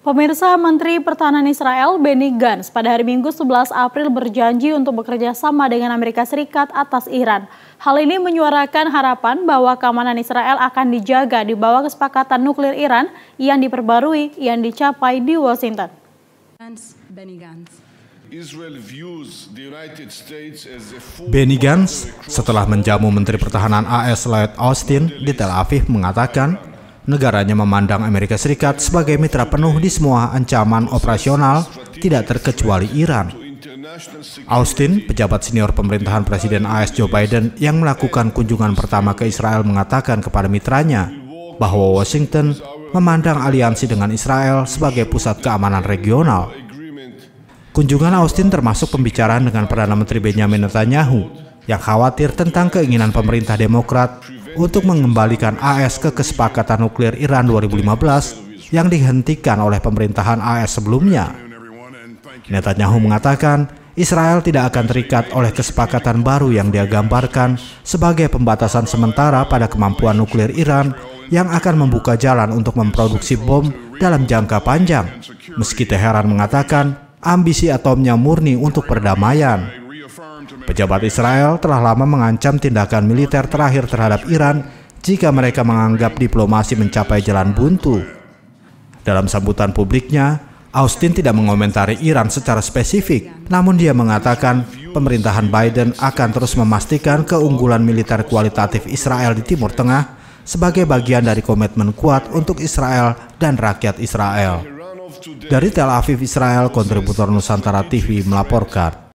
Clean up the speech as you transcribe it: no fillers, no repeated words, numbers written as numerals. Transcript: Pemirsa, Menteri Pertahanan Israel Benny Gantz pada hari Minggu 11 April berjanji untuk bekerja sama dengan Amerika Serikat atas Iran. Hal ini menyuarakan harapan bahwa keamanan Israel akan dijaga di bawah kesepakatan nuklir Iran yang diperbarui yang dicapai di Washington. Benny Gantz setelah menjamu Menteri Pertahanan AS Lloyd Austin di Tel Aviv mengatakan negaranya memandang Amerika Serikat sebagai mitra penuh di semua ancaman operasional, tidak terkecuali Iran. Austin, pejabat senior pemerintahan Presiden AS Joe Biden yang melakukan kunjungan pertama ke Israel mengatakan kepada mitranya bahwa Washington memandang aliansi dengan Israel sebagai pusat keamanan regional. Kunjungan Austin termasuk pembicaraan dengan Perdana Menteri Benjamin Netanyahu yang khawatir tentang keinginan pemerintah Demokrat untuk mengembalikan AS ke kesepakatan nuklir Iran 2015 yang dihentikan oleh pemerintahan AS sebelumnya. Netanyahu mengatakan Israel tidak akan terikat oleh kesepakatan baru yang dia gambarkan sebagai pembatasan sementara pada kemampuan nuklir Iran yang akan membuka jalan untuk memproduksi bom dalam jangka panjang, meski Teheran mengatakan ambisi atomnya murni untuk perdamaian. Pejabat Israel telah lama mengancam tindakan militer terakhir terhadap Iran jika mereka menganggap diplomasi mencapai jalan buntu. Dalam sambutan publiknya, Austin tidak mengomentari Iran secara spesifik, namun dia mengatakan pemerintahan Biden akan terus memastikan keunggulan militer kualitatif Israel di Timur Tengah sebagai bagian dari komitmen kuat untuk Israel dan rakyat Israel. Dari Tel Aviv, Israel, kontributor Nusantara TV melaporkan.